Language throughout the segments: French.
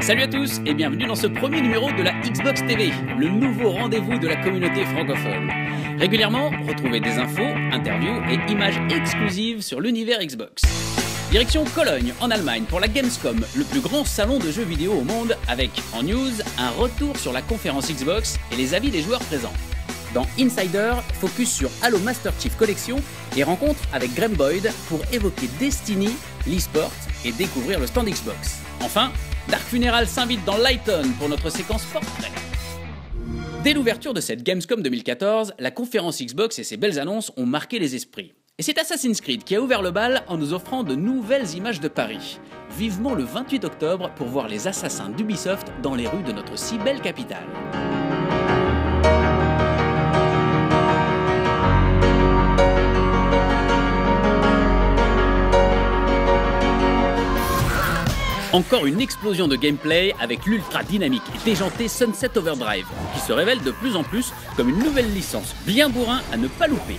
Salut à tous et bienvenue dans ce premier numéro de la Xbox TV, le nouveau rendez-vous de la communauté francophone. Régulièrement, retrouvez des infos, interviews et images exclusives sur l'univers Xbox. Direction Cologne, en Allemagne, pour la Gamescom, le plus grand salon de jeux vidéo au monde, avec, en news, un retour sur la conférence Xbox et les avis des joueurs présents. Dans Insider, focus sur Halo Master Chief Collection et rencontre avec Graeme Boyd pour évoquer Destiny, l'e-sport et découvrir le stand Xbox. Enfin, Dark Funeral s'invite dans Lighton pour notre séquence Fortnite. Dès l'ouverture de cette Gamescom 2014, la conférence Xbox et ses belles annonces ont marqué les esprits. Et c'est Assassin's Creed qui a ouvert le bal en nous offrant de nouvelles images de Paris. Vivement le 28 octobre pour voir les assassins d'Ubisoft dans les rues de notre si belle capitale. Encore une explosion de gameplay avec l'ultra dynamique et déjanté Sunset Overdrive, qui se révèle de plus en plus comme une nouvelle licence bien bourrin à ne pas louper.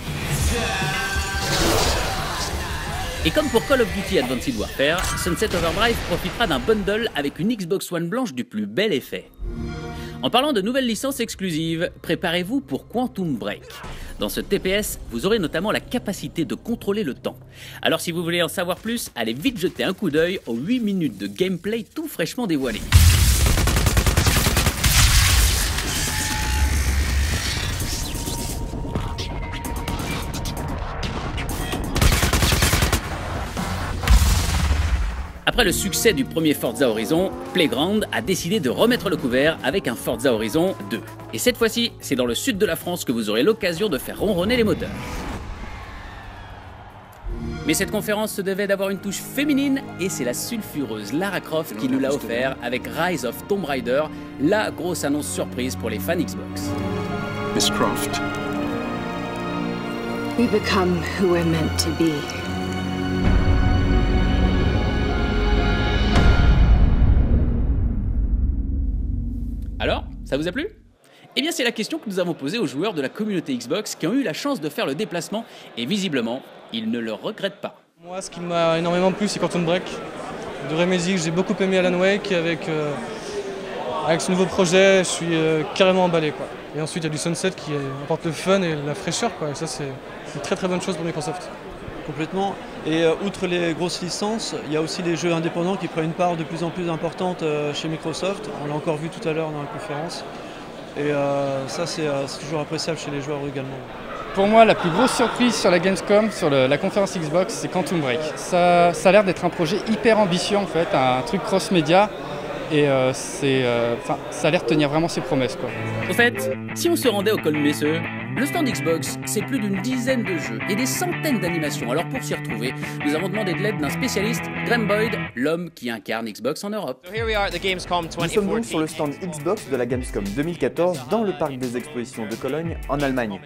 Et comme pour Call of Duty Advanced Warfare, Sunset Overdrive profitera d'un bundle avec une Xbox One blanche du plus bel effet. En parlant de nouvelles licences exclusives, préparez-vous pour Quantum Break. Dans ce TPS, vous aurez notamment la capacité de contrôler le temps. Alors si vous voulez en savoir plus, allez vite jeter un coup d'œil aux 8 minutes de gameplay tout fraîchement dévoilées. Après le succès du premier Forza Horizon, Playground a décidé de remettre le couvert avec un Forza Horizon 2. Et cette fois-ci, c'est dans le sud de la France que vous aurez l'occasion de faire ronronner les moteurs. Mais cette conférence se devait d'avoir une touche féminine, et c'est la sulfureuse Lara Croft qui nous l'a offert avec Rise of Tomb Raider, la grosse annonce surprise pour les fans Xbox. Miss Croft. We become who we're meant to be. Alors, ça vous a plu? Eh bien, c'est la question que nous avons posée aux joueurs de la communauté Xbox qui ont eu la chance de faire le déplacement et visiblement, ils ne le regrettent pas. Moi, ce qui m'a énormément plu, c'est Quantum Break de Remedy. J'ai beaucoup aimé Alan Wake avec ce nouveau projet, je suis carrément emballé, quoi. Et ensuite, il y a du Sunset qui apporte le fun et la fraîcheur, quoi. Et ça, c'est une très très bonne chose pour Microsoft. Complètement. Et outre les grosses licences, il y a aussi les jeux indépendants qui prennent une part de plus en plus importante chez Microsoft. On l'a encore vu tout à l'heure dans la conférence. Et ça, c'est toujours appréciable chez les joueurs également. Pour moi, la plus grosse surprise sur la Gamescom, sur la conférence Xbox, c'est Quantum Break. Ça a l'air d'être un projet hyper ambitieux en fait, un truc cross-média. Et ça a l'air de tenir vraiment ses promesses, quoi. En fait, si on se rendait au col Messeux, le stand Xbox, c'est plus d'une dizaine de jeux et des centaines d'animations. Alors pour s'y retrouver, nous avons demandé de l'aide d'un spécialiste, Graeme Boyd, l'homme qui incarne Xbox en Europe. Nous sommes donc sur le stand Xbox de la Gamescom 2014 dans le parc des expositions de Cologne, en Allemagne.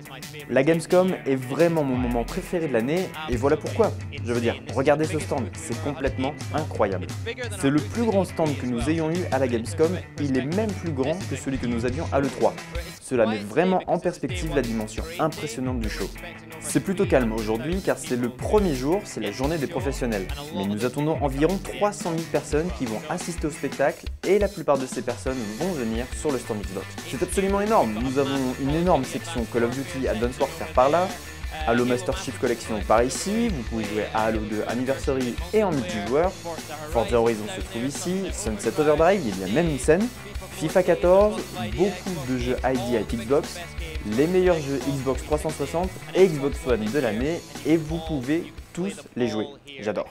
La Gamescom est vraiment mon moment préféré de l'année et voilà pourquoi. Je veux dire, regardez ce stand, c'est complètement incroyable. C'est le plus grand stand que nous ayons eu à la Gamescom, il est même plus grand que celui que nous avions à l'E3. Cela met vraiment en perspective la dimension impressionnante du show. C'est plutôt calme aujourd'hui car c'est le premier jour, c'est la journée des professionnels. Mais nous attendons environ 300 000 personnes qui vont assister au spectacle et la plupart de ces personnes vont venir sur le stand Xbox. C'est absolument énorme, nous avons une énorme section Call of Duty Advanced Warfare par là, Halo Master Chief Collection par ici, vous pouvez jouer à Halo 2 Anniversary et en multijoueur, Forza Horizon se trouve ici, Sunset Overdrive, il y a même une scène, FIFA 14, beaucoup de jeux ID à Xbox, les meilleurs jeux Xbox 360 et Xbox One de l'année et vous pouvez tous les jouer. J'adore.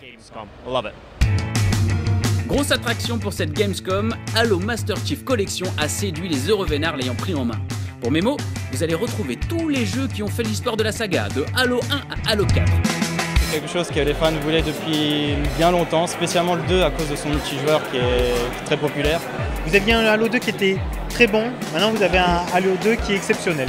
Grosse attraction pour cette Gamescom, Halo Master Chief Collection a séduit les heureux vénards l'ayant pris en main. Pour mémo, vous allez retrouver tous les jeux qui ont fait l'histoire de la saga, de Halo 1 à Halo 4. C'est quelque chose que les fans voulaient depuis bien longtemps, spécialement le 2 à cause de son multijoueur qui est très populaire. Vous aviez un Halo 2 qui était très bon, maintenant vous avez un Halo 2 qui est exceptionnel.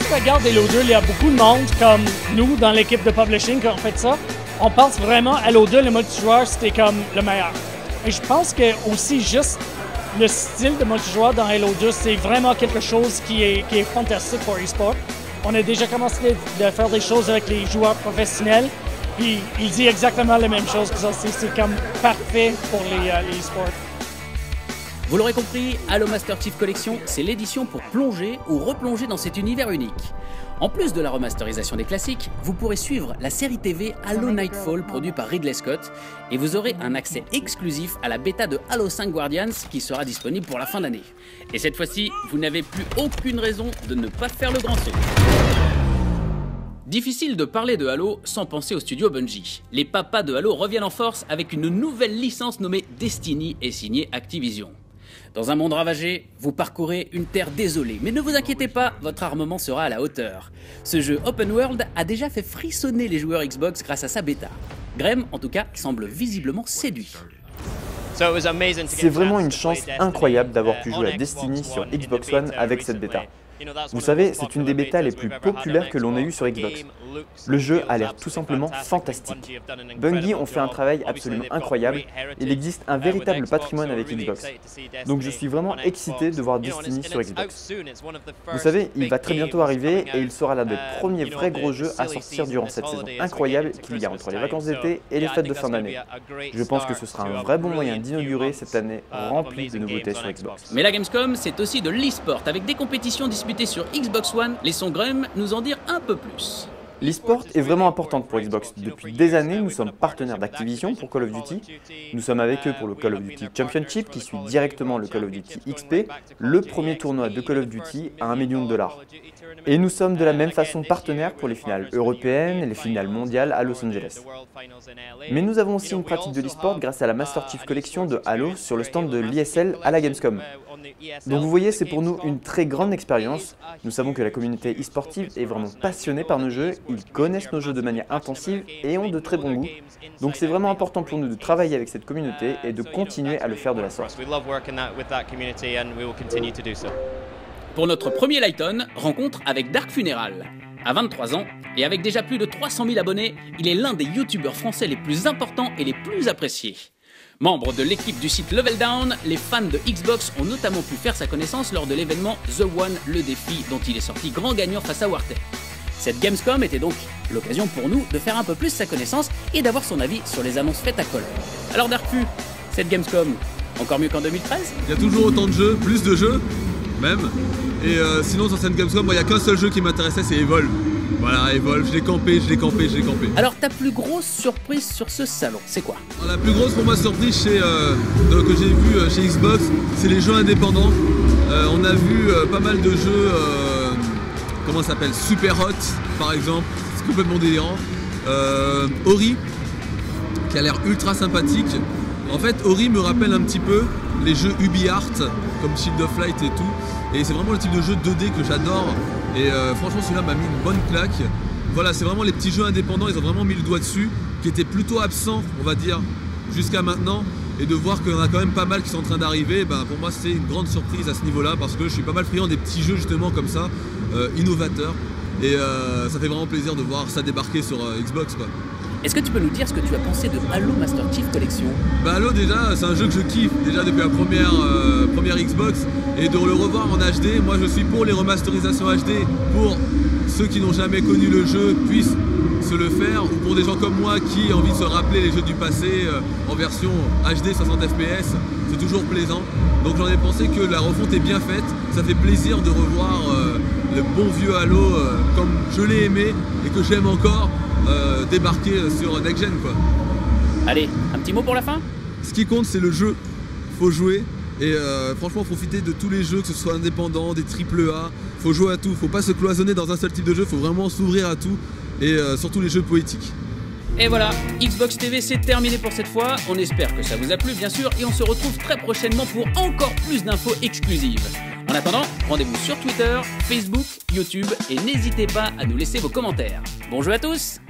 Si tu regardes Halo 2, il y a beaucoup de monde comme nous dans l'équipe de publishing qui ont fait ça. On pense vraiment à Halo 2, le multijoueur c'était comme le meilleur. Et je pense que aussi juste le style de multijoueur dans Halo 2, c'est vraiment quelque chose qui est fantastique pour eSport. On a déjà commencé à faire des choses avec les joueurs professionnels. Puis il dit exactement les mêmes choses que ça, c'est comme parfait pour les e-sports. Vous l'aurez compris, Halo Master Chief Collection, c'est l'édition pour plonger ou replonger dans cet univers unique. En plus de la remasterisation des classiques, vous pourrez suivre la série TV Halo Nightfall produite par Ridley Scott et vous aurez un accès exclusif à la bêta de Halo 5 Guardians qui sera disponible pour la fin d'année. Et cette fois-ci, vous n'avez plus aucune raison de ne pas faire le grand saut. Difficile de parler de Halo sans penser au studio Bungie. Les papas de Halo reviennent en force avec une nouvelle licence nommée Destiny et signée Activision. Dans un monde ravagé, vous parcourez une terre désolée, mais ne vous inquiétez pas, votre armement sera à la hauteur. Ce jeu open world a déjà fait frissonner les joueurs Xbox grâce à sa bêta. Graeme, en tout cas, semble visiblement séduit. C'est vraiment une chance incroyable d'avoir pu jouer à Destiny sur Xbox One avec cette bêta. Vous savez, c'est une des bêtas les plus populaires que l'on ait eues sur Xbox. Le jeu a l'air tout simplement fantastique. Bungie ont fait un travail absolument incroyable. Il existe un véritable patrimoine avec Xbox. Donc je suis vraiment excité de voir Destiny sur Xbox. Vous savez, il va très bientôt arriver et il sera l'un des premiers vrais gros jeux à sortir durant cette saison incroyable qu'il y a entre les vacances d'été et les fêtes de fin d'année. Je pense que ce sera un vrai bon moyen d'inaugurer cette année remplie de nouveautés sur Xbox. Mais la Gamescom, c'est aussi de l'e-sport avec des compétitions disponibles sur Xbox One, laissons Graeme nous en dire un peu plus. L'e-sport est vraiment importante pour Xbox. Depuis des années, nous sommes partenaires d'Activision pour Call of Duty. Nous sommes avec eux pour le Call of Duty Championship qui suit directement le Call of Duty XP, le premier tournoi de Call of Duty à $1 million. Et nous sommes de la même façon partenaires pour les finales européennes et les finales mondiales à Los Angeles. Mais nous avons aussi une pratique de l'e-sport grâce à la Master Chief Collection de Halo sur le stand de l'ESL à la Gamescom. Donc vous voyez, c'est pour nous une très grande expérience. Nous savons que la communauté e-sportive est vraiment passionnée par nos jeux, ils connaissent nos jeux de manière intensive et ont de très bons goûts. Donc c'est vraiment important pour nous de travailler avec cette communauté et de continuer à le faire de la sorte. Pour notre premier Lighton, rencontre avec Dark Funeral. À 23 ans, et avec déjà plus de 300 000 abonnés, il est l'un des youtubeurs français les plus importants et les plus appréciés. Membre de l'équipe du site Level Down, les fans de Xbox ont notamment pu faire sa connaissance lors de l'événement The One, le défi, dont il est sorti grand gagnant face à WarTech. Cette Gamescom était donc l'occasion pour nous de faire un peu plus sa connaissance et d'avoir son avis sur les annonces faites à Call. Alors Darfu, cette Gamescom, encore mieux qu'en 2013 ? Il y a toujours autant de jeux, plus de jeux, même. Et sinon sur cette Gamescom, il n'y a qu'un seul jeu qui m'intéressait, c'est Evolve. Voilà, Evolve, je l'ai campé. Alors, ta plus grosse surprise sur ce salon, c'est quoi? La plus grosse pour moi surprise que j'ai vue chez Xbox, c'est les jeux indépendants. On a vu pas mal de jeux, comment ça s'appelle, Super Hot, par exemple, c'est complètement délirant. Ori, qui a l'air ultra sympathique. En fait, Ori me rappelle un petit peu les jeux UbiArt, comme Shield of Light et tout. Et c'est vraiment le type de jeu 2D que j'adore. Et franchement, celui-là m'a mis une bonne claque. Voilà, c'est vraiment les petits jeux indépendants, ils ont vraiment mis le doigt dessus, qui étaient plutôt absents, on va dire, jusqu'à maintenant. Et de voir qu'il y en a quand même pas mal qui sont en train d'arriver, ben, pour moi, c'est une grande surprise à ce niveau-là, parce que je suis pas mal friand des petits jeux, justement, comme ça, innovateurs. Et ça fait vraiment plaisir de voir ça débarquer sur Xbox, quoi. Est-ce que tu peux nous dire ce que tu as pensé de Halo Master Chief Collection? Bah Halo déjà, c'est un jeu que je kiffe déjà depuis la première Xbox, et de le revoir en HD, moi je suis pour les remasterisations HD, pour ceux qui n'ont jamais connu le jeu puissent se le faire, ou pour des gens comme moi qui ont envie de se rappeler les jeux du passé en version HD 60 fps, c'est toujours plaisant. Donc j'en ai pensé que la refonte est bien faite, ça fait plaisir de revoir le bon vieux Halo comme je l'ai aimé et que j'aime encore. Débarquer sur Next Gen, quoi. Allez, un petit mot pour la fin? Ce qui compte, c'est le jeu. Faut jouer et franchement profiter de tous les jeux, que ce soit indépendant, des triple A. Faut jouer à tout, faut pas se cloisonner dans un seul type de jeu, faut vraiment s'ouvrir à tout et surtout les jeux poétiques. Et voilà, Xbox TV c'est terminé pour cette fois. On espère que ça vous a plu bien sûr et on se retrouve très prochainement pour encore plus d'infos exclusives. En attendant, rendez-vous sur Twitter, Facebook, YouTube et n'hésitez pas à nous laisser vos commentaires. Bon jeu à tous!